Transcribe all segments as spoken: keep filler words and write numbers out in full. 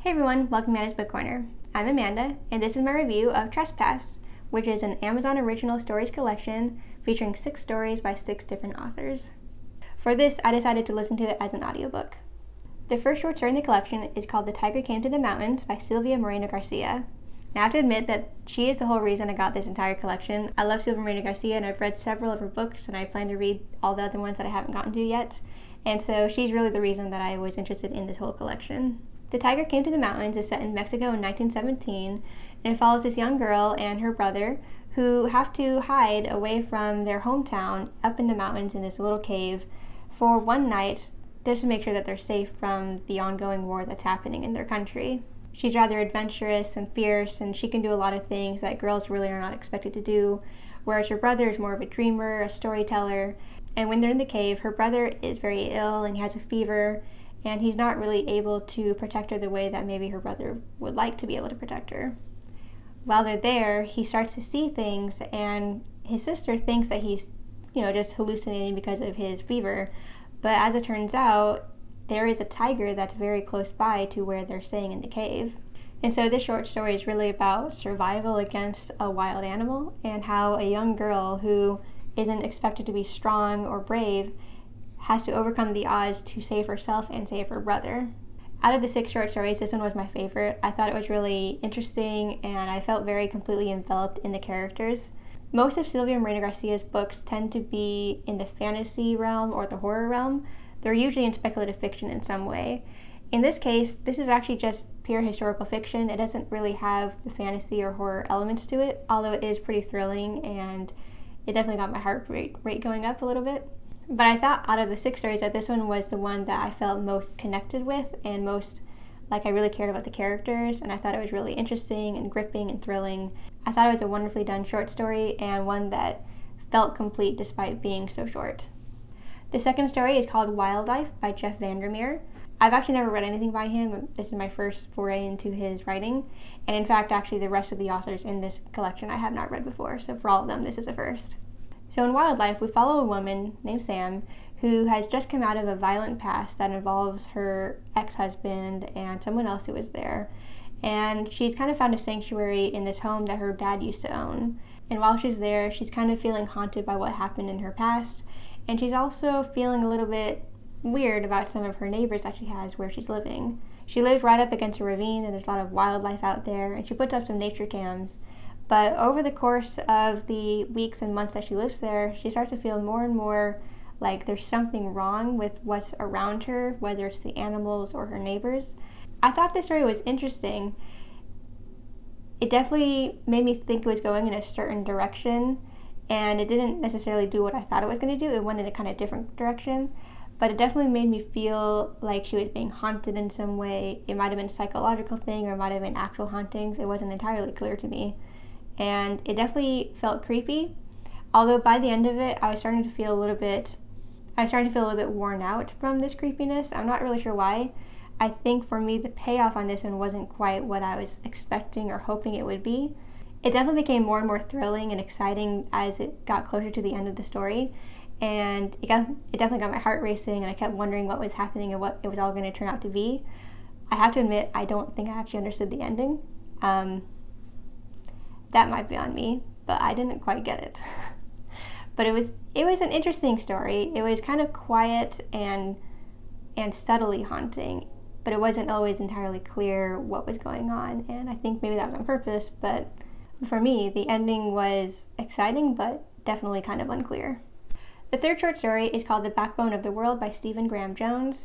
Hey everyone, welcome to Amanda's Book Corner. I'm Amanda, and this is my review of Trespass, which is an Amazon Original Stories collection featuring six stories by six different authors. For this, I decided to listen to it as an audiobook. The first short story in the collection is called The Tiger Came to the Mountains by Silvia Moreno-Garcia. Now, I have to admit that she is the whole reason I got this entire collection. I love Silvia Moreno-Garcia, and I've read several of her books, and I plan to read all the other ones that I haven't gotten to yet. And so she's really the reason that I was interested in this whole collection. The Tiger Came to the Mountains is set in Mexico in nineteen seventeen, and it follows this young girl and her brother who have to hide away from their hometown up in the mountains in this little cave for one night just to make sure that they're safe from the ongoing war that's happening in their country. She's rather adventurous and fierce, and she can do a lot of things that girls really are not expected to do, whereas her brother is more of a dreamer, a storyteller. And when they're in the cave, her brother is very ill and he has a fever, and he's not really able to protect her the way that maybe her brother would like to be able to protect her. While they're there, he starts to see things, and his sister thinks that he's, you know, just hallucinating because of his fever. But as it turns out, there is a tiger that's very close by to where they're staying in the cave. And so this short story is really about survival against a wild animal, and how a young girl who isn't expected to be strong or brave has to overcome the odds to save herself and save her brother. Out of the six short stories, this one was my favorite. I thought it was really interesting, and I felt very completely enveloped in the characters. Most of Silvia Moreno Garcia's books tend to be in the fantasy realm or the horror realm. They're usually in speculative fiction in some way. In this case, this is actually just pure historical fiction. It doesn't really have the fantasy or horror elements to it, although it is pretty thrilling, and it definitely got my heart rate, rate going up a little bit. But I thought out of the six stories that this one was the one that I felt most connected with, and most like I really cared about the characters, and I thought it was really interesting and gripping and thrilling. I thought it was a wonderfully done short story, and one that felt complete despite being so short. The second story is called Wildlife by Jeff Vandermeer. I've actually never read anything by him. This is my first foray into his writing, and in fact actually the rest of the authors in this collection I have not read before, so for all of them this is a first. So in Wildlife, we follow a woman named Sam who has just come out of a violent past that involves her ex-husband and someone else who was there. And she's kind of found a sanctuary in this home that her dad used to own. And while she's there, she's kind of feeling haunted by what happened in her past. And she's also feeling a little bit weird about some of her neighbors that she has where she's living. She lives right up against a ravine, and there's a lot of wildlife out there, and she puts up some nature cams. But over the course of the weeks and months that she lives there, she starts to feel more and more like there's something wrong with what's around her, whether it's the animals or her neighbors. I thought this story was interesting. It definitely made me think it was going in a certain direction, and it didn't necessarily do what I thought it was going to do. It went in a kind of different direction, but it definitely made me feel like she was being haunted in some way. It might have been a psychological thing, or it might have been actual hauntings. It wasn't entirely clear to me. And it definitely felt creepy, although by the end of it, I was starting to feel a little bit, I was starting to feel a little bit worn out from this creepiness. I'm not really sure why. I think for me, the payoff on this one wasn't quite what I was expecting or hoping it would be. It definitely became more and more thrilling and exciting as it got closer to the end of the story, and it, got, it definitely got my heart racing, and I kept wondering what was happening and what it was all going to turn out to be. I have to admit, I don't think I actually understood the ending. Um, That might be on me, but I didn't quite get it. But it was it was an interesting story. It was kind of quiet and and subtly haunting, but it wasn't always entirely clear what was going on, and I think maybe that was on purpose, but for me, the ending was exciting, but definitely kind of unclear. The third short story is called The Backbone of the World by Stephen Graham Jones.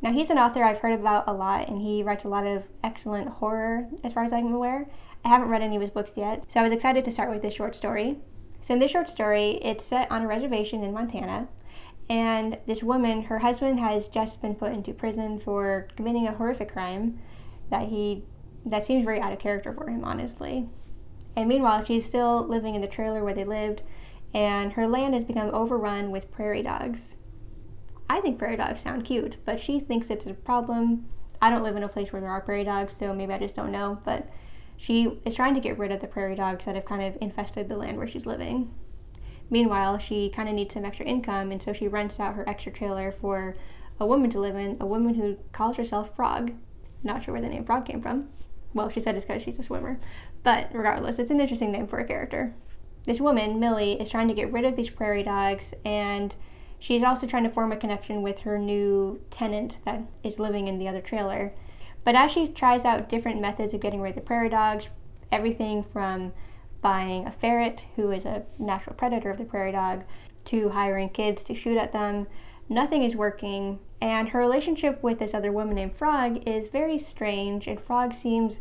Now, he's an author I've heard about a lot, and he writes a lot of excellent horror, as far as I'm aware. I haven't read any of his books yet, so I was excited to start with this short story. So in this short story, it's set on a reservation in Montana, and this woman, her husband has just been put into prison for committing a horrific crime that he, that seems very out of character for him, honestly. And meanwhile, she's still living in the trailer where they lived, and her land has become overrun with prairie dogs. I think prairie dogs sound cute, but she thinks it's a problem. I don't live in a place where there are prairie dogs, so maybe I just don't know, but she is trying to get rid of the prairie dogs that have kind of infested the land where she's living. Meanwhile, she kind of needs some extra income, and so she rents out her extra trailer for a woman to live in, a woman who calls herself Frog. Not sure where the name frog came from. Well, she said it's because she's a swimmer. But regardless, it's an interesting name for a character. This woman, Millie, is trying to get rid of these prairie dogs, and she's also trying to form a connection with her new tenant that is living in the other trailer. But as she tries out different methods of getting rid of the prairie dogs, everything from buying a ferret, who is a natural predator of the prairie dog, to hiring kids to shoot at them, nothing is working. And her relationship with this other woman named Frog is very strange, and Frog seems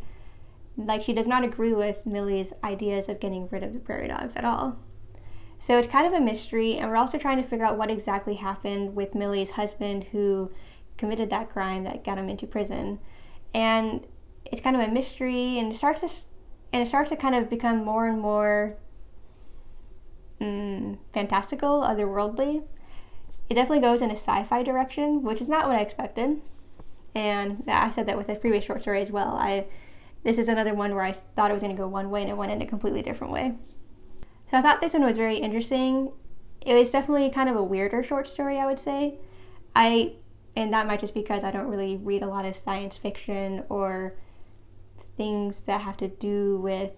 like she does not agree with Millie's ideas of getting rid of the prairie dogs at all. So it's kind of a mystery, and we're also trying to figure out what exactly happened with Millie's husband who committed that crime that got him into prison. And it's kind of a mystery, and it starts to, and it starts to kind of become more and more mm, fantastical, otherworldly. It definitely goes in a sci-fi direction, which is not what I expected. And I said that with a previous short story as well. I, this is another one where I thought it was going to go one way and it went in a completely different way. So I thought this one was very interesting. It was definitely kind of a weirder short story, I would say. I, and that might just because I don't really read a lot of science fiction or things that have to do with,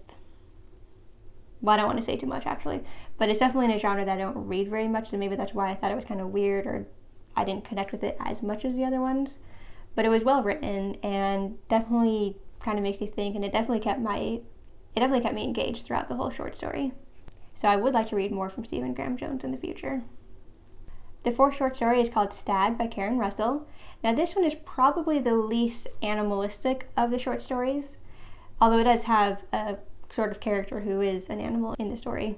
well, I don't want to say too much actually, but it's definitely in a genre that I don't read very much, so maybe that's why I thought it was kind of weird, or I didn't connect with it as much as the other ones. But it was well written and definitely kind of makes you think, and it definitely kept my, it definitely kept me engaged throughout the whole short story. So I would like to read more from Stephen Graham Jones in the future. The fourth short story is called Stag by Karen Russell. Now this one is probably the least animalistic of the short stories, although it does have a sort of character who is an animal in the story.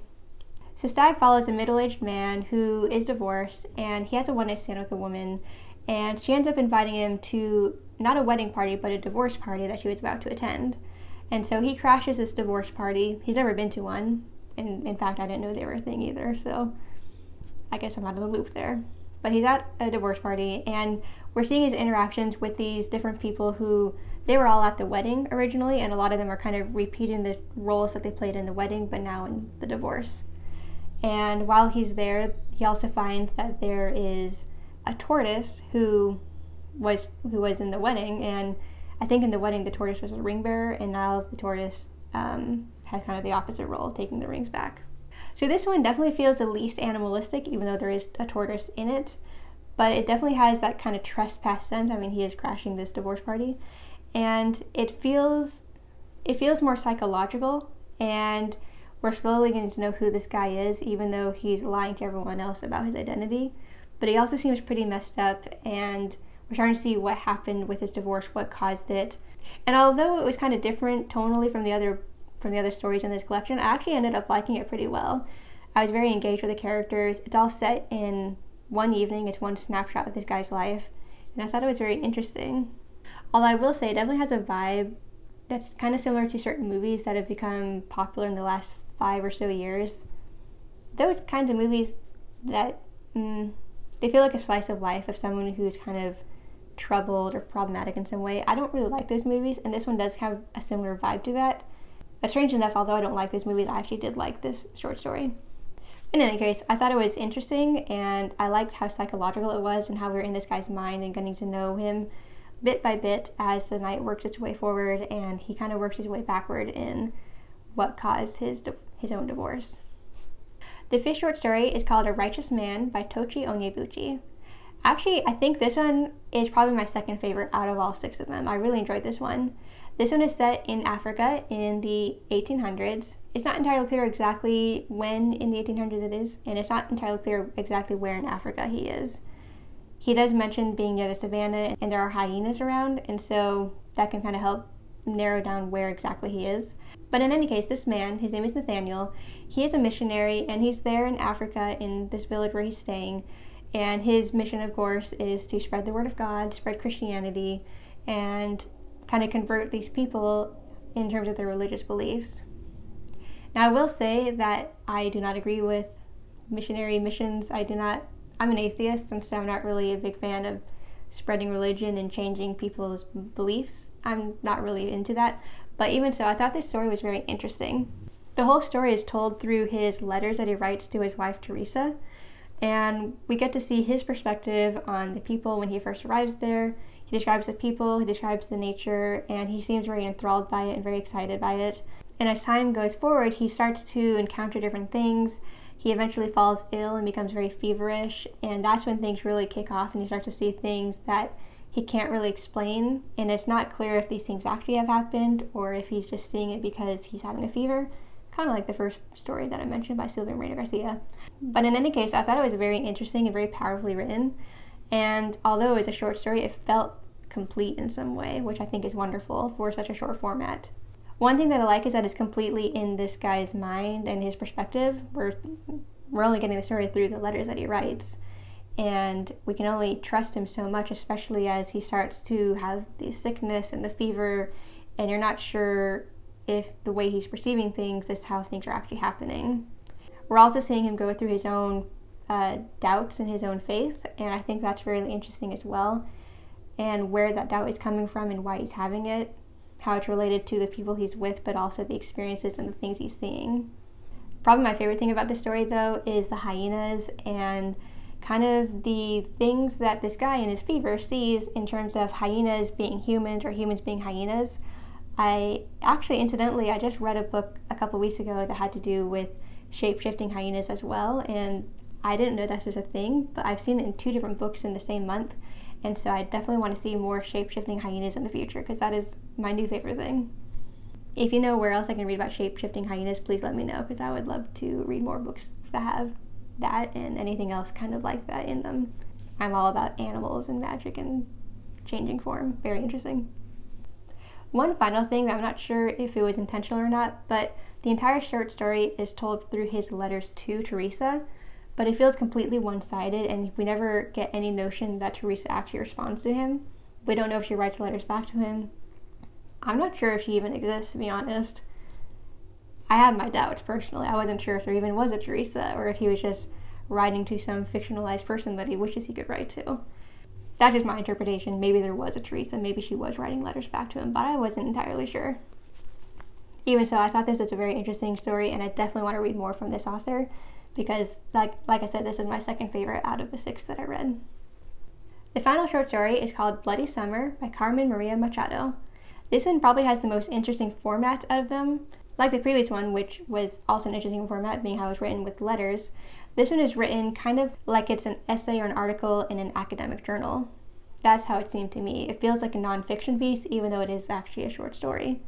So Stag follows a middle-aged man who is divorced, and he has a one-night stand with a woman, and she ends up inviting him to not a wedding party but a divorce party that she was about to attend. And so he crashes this divorce party. He's never been to one, and in fact I didn't know they were a thing either, so I guess I'm out of the loop there. But he's at a divorce party, and we're seeing his interactions with these different people who, they were all at the wedding originally, and a lot of them are kind of repeating the roles that they played in the wedding, but now in the divorce. And while he's there, he also finds that there is a tortoise who was who was in the wedding, and I think in the wedding the tortoise was a ring bearer, and now the tortoise um, has kind of the opposite role, taking the rings back. So this one definitely feels the least animalistic, even though there is a tortoise in it, but it definitely has that kind of trespass sense. I mean, he is crashing this divorce party, and it feels it feels more psychological, and we're slowly getting to know who this guy is, even though he's lying to everyone else about his identity. But he also seems pretty messed up, and we're trying to see what happened with his divorce, what caused it. And although it was kind of different tonally from the other from the other stories in this collection, I actually ended up liking it pretty well. I was very engaged with the characters. It's all set in one evening. It's one snapshot of this guy's life, and I thought it was very interesting. Although I will say it definitely has a vibe that's kind of similar to certain movies that have become popular in the last five or so years. Those kinds of movies that, mm, they feel like a slice of life of someone who's kind of troubled or problematic in some way. I don't really like those movies, and this one does have a similar vibe to that. But strange enough, although I don't like those movies, I actually did like this short story. In any case, I thought it was interesting, and I liked how psychological it was and how we were in this guy's mind and getting to know him bit by bit as the night works its way forward, and he kind of works his way backward in what caused his his own divorce. The fifth short story is called A Righteous Man by Tochi Onyebuchi. Actually, I think this one is probably my second favorite out of all six of them. I really enjoyed this one. This one is set in Africa in the eighteen hundreds. It's not entirely clear exactly when in the eighteen hundreds it is, and it's not entirely clear exactly where in Africa he is. He does mention being near the savannah, and there are hyenas around, and so that can kind of help narrow down where exactly he is. But in any case, this man, his name is Nathaniel, he is a missionary, and he's there in Africa in this village where he's staying, and his mission, of course, is to spread the word of God, spread Christianity, and kind of convert these people in terms of their religious beliefs. Now, I will say that I do not agree with missionary missions. I do not I'm an atheist, and so I'm not really a big fan of spreading religion and changing people's beliefs. I'm not really into that, but even so, I thought this story was very interesting. The whole story is told through his letters that he writes to his wife, Teresa, and we get to see his perspective on the people when he first arrives there. He describes the people, he describes the nature, and he seems very enthralled by it and very excited by it. And as time goes forward, he starts to encounter different things. He eventually falls ill and becomes very feverish, and that's when things really kick off and he starts to see things that he can't really explain. And it's not clear if these things actually have happened or if he's just seeing it because he's having a fever. Kind of like the first story that I mentioned by Silvia Moreno-Garcia. But in any case, I thought it was very interesting and very powerfully written. And although it's a short story, it felt complete in some way, which I think is wonderful for such a short format. One thing that I like is that it's completely in this guy's mind and his perspective. We're, we're only getting the story through the letters that he writes. And we can only trust him so much, especially as he starts to have the sickness and the fever, and you're not sure if the way he's perceiving things is how things are actually happening. We're also seeing him go through his own uh, doubts and his own faith, and I think that's really interesting as well, and where that doubt is coming from and why he's having it, how it's related to the people he's with, but also the experiences and the things he's seeing. Probably my favorite thing about this story, though, is the hyenas and kind of the things that this guy in his fever sees in terms of hyenas being humans or humans being hyenas. I actually, incidentally, I just read a book a couple weeks ago that had to do with shape-shifting hyenas as well, and I didn't know that was a thing, but I've seen it in two different books in the same month, and so I definitely want to see more shape-shifting hyenas in the future, because that is my new favorite thing. If you know where else I can read about shape-shifting hyenas, please let me know, because I would love to read more books that have that and anything else kind of like that in them. I'm all about animals and magic and changing form. Very interesting. One final thing that I'm not sure if it was intentional or not, but the entire short story is told through his letters to Teresa, but it feels completely one-sided and we never get any notion that Teresa actually responds to him. We don't know if she writes letters back to him. I'm not sure if she even exists, to be honest. I have my doubts personally. I wasn't sure if there even was a Teresa or if he was just writing to some fictionalized person that he wishes he could write to. That's just my interpretation. Maybe there was a Teresa, maybe she was writing letters back to him, but I wasn't entirely sure. Even so, I thought this was a very interesting story, and I definitely want to read more from this author, because like, like I said, this is my second favorite out of the six that I read. The final short story is called Bloody Summer by Carmen Maria Machado. This one probably has the most interesting format out of them. Like the previous one, which was also an interesting format, being how it was written with letters, this one is written kind of like it's an essay or an article in an academic journal. That's how it seemed to me. It feels like a non-fiction piece, even though it is actually a short story.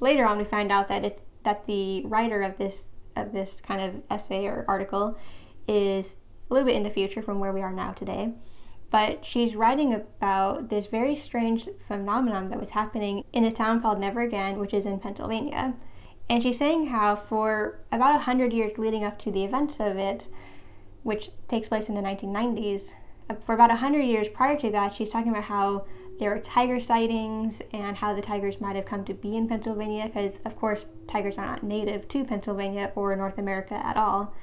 Later on, we find out that it's, that the writer of this of this kind of essay or article is a little bit in the future from where we are now today. But she's writing about this very strange phenomenon that was happening in a town called Never Again, which is in Pennsylvania. And she's saying how for about a hundred years leading up to the events of it, which takes place in the nineteen nineties, for about a hundred years prior to that, she's talking about how there were tiger sightings and how the tigers might have come to be in Pennsylvania, because of course tigers are not native to Pennsylvania or North America at all.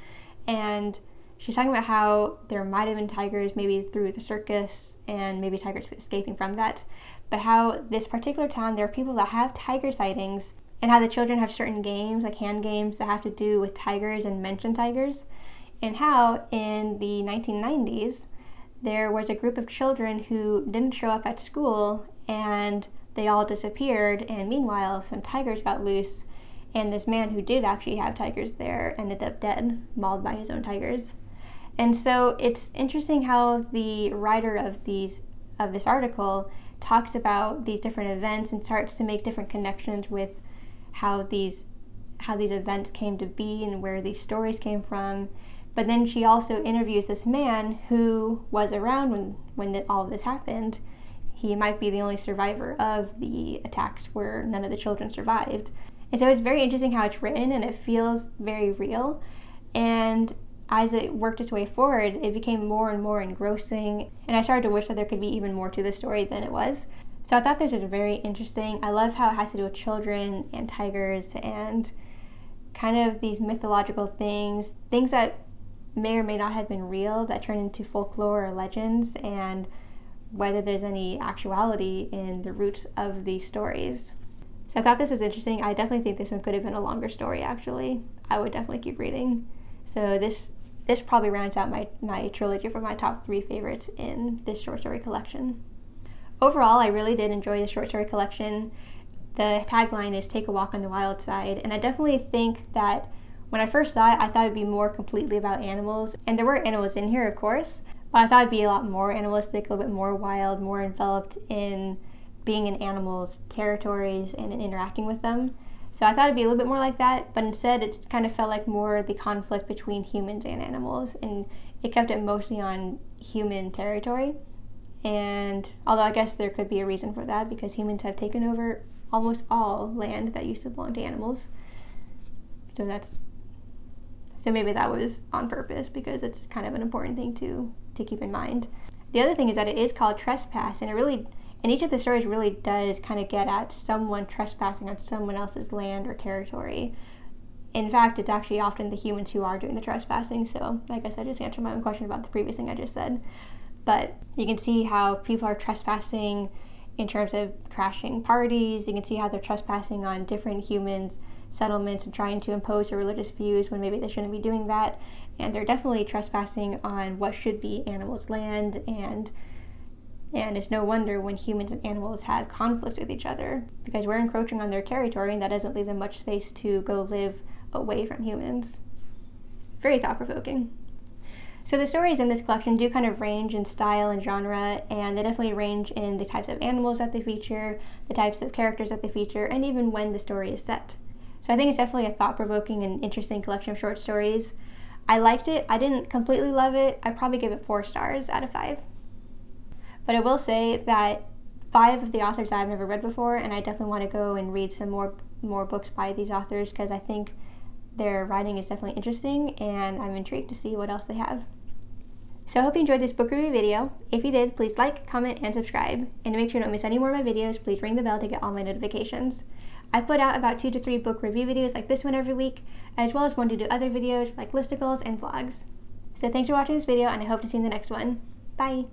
And she's talking about how there might have been tigers maybe through the circus and maybe tigers escaping from that, but how this particular town, there are people that have tiger sightings, and how the children have certain games, like hand games, that have to do with tigers and mention tigers, and how in the nineteen nineties there was a group of children who didn't show up at school and they all disappeared, and meanwhile some tigers got loose, and this man who did actually have tigers there ended up dead, mauled by his own tigers. And so it's interesting how the writer of these of this article talks about these different events and starts to make different connections with how these how these events came to be and where these stories came from. But then she also interviews this man who was around when when all of this happened. He might be the only survivor of the attacks where none of the children survived. And so it's very interesting how it's written, and it feels very real. And as it worked its way forward, it became more and more engrossing, and I started to wish that there could be even more to the story than it was. So I thought this was very interesting. I love how it has to do with children and tigers and kind of these mythological things, things that may or may not have been real that turn into folklore or legends, and whether there's any actuality in the roots of these stories. So I thought this was interesting. I definitely think this one could have been a longer story, actually. I would definitely keep reading. So this this probably rounds out my, my trilogy for my top three favorites in this short story collection. Overall, I really did enjoy the short story collection. The tagline is "Take a Walk on the Wild Side," and I definitely think that when I first saw it, I thought it'd be more completely about animals, and there were animals in here, of course, but I thought it'd be a lot more animalistic, a little bit more wild, more enveloped in being in animals' territories and in interacting with them. So I thought it'd be a little bit more like that, but instead it kind of felt like more the conflict between humans and animals, and it kept it mostly on human territory. And although I guess there could be a reason for that, because humans have taken over almost all land that used to belong to animals. So that's, so maybe that was on purpose, because it's kind of an important thing to, to keep in mind. The other thing is that it is called Trespass, and it really, and each of the stories really does kind of get at someone trespassing on someone else's land or territory. In fact, it's actually often the humans who are doing the trespassing, so I guess I just answered my own question about the previous thing I just said. But you can see how people are trespassing in terms of crashing parties. You can see how they're trespassing on different humans' settlements and trying to impose their religious views when maybe they shouldn't be doing that. And they're definitely trespassing on what should be animals' land, and And it's no wonder when humans and animals have conflict with each other, because we're encroaching on their territory, and that doesn't leave them much space to go live away from humans. Very thought-provoking. So the stories in this collection do kind of range in style and genre, and they definitely range in the types of animals that they feature, the types of characters that they feature, and even when the story is set. So I think it's definitely a thought-provoking and interesting collection of short stories. I liked it. I didn't completely love it. I probably give it four stars out of five. But I will say that five of the authors I've never read before, and I definitely want to go and read some more more books by these authors, because I think their writing is definitely interesting, and I'm intrigued to see what else they have. So I hope you enjoyed this book review video. If you did, please like, comment, and subscribe. And to make sure you don't miss any more of my videos, please ring the bell to get all my notifications. I put out about two to three book review videos like this one every week, as well as one to do other videos like listicles and vlogs. So thanks for watching this video, and I hope to see you in the next one. Bye!